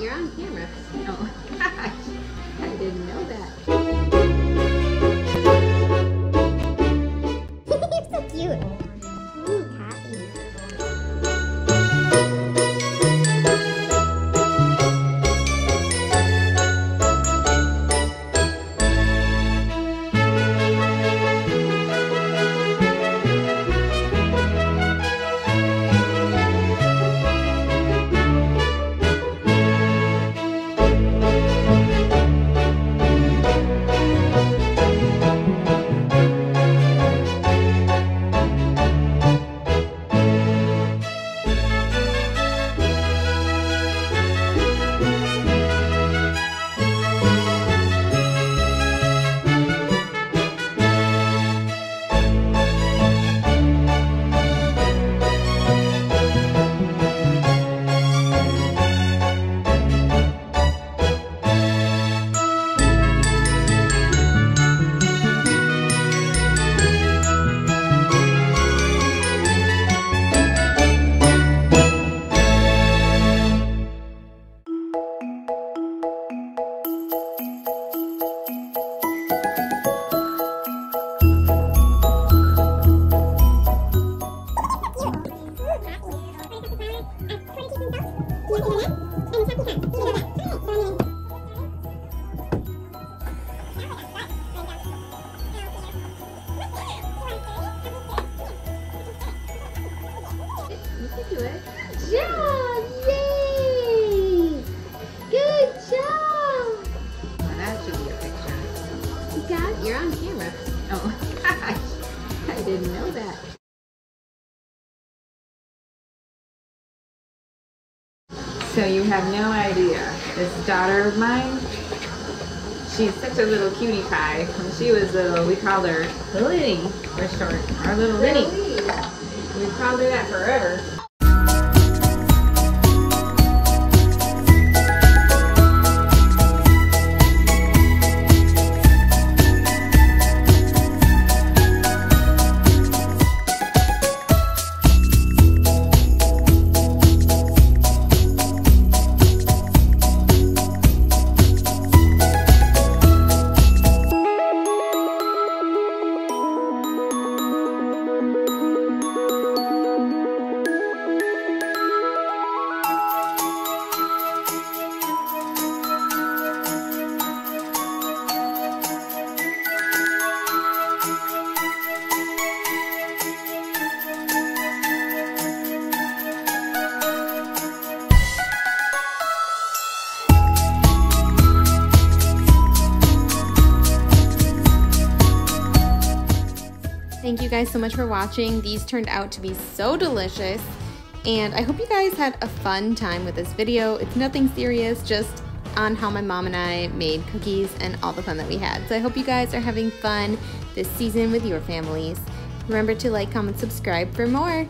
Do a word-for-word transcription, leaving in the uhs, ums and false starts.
you're on camera. Oh, gosh. I didn't know that. You're so cute. Ooh, do it. Good job! Yay! Good job! Well, that should be a picture. You got, you're on camera. Oh, gosh. I didn't know that. So you have no idea. This daughter of mine, she's such a little cutie pie. When she was little, we called her Lily for short. Our little Lily. We've called her that forever. Thank you guys so much for watching. These turned out to be so delicious, and I hope you guys had a fun time with this video. It's nothing serious, just on how my mom and I made cookies and all the fun that we had. So I hope you guys are having fun this season with your families. Remember to like, comment, subscribe for more.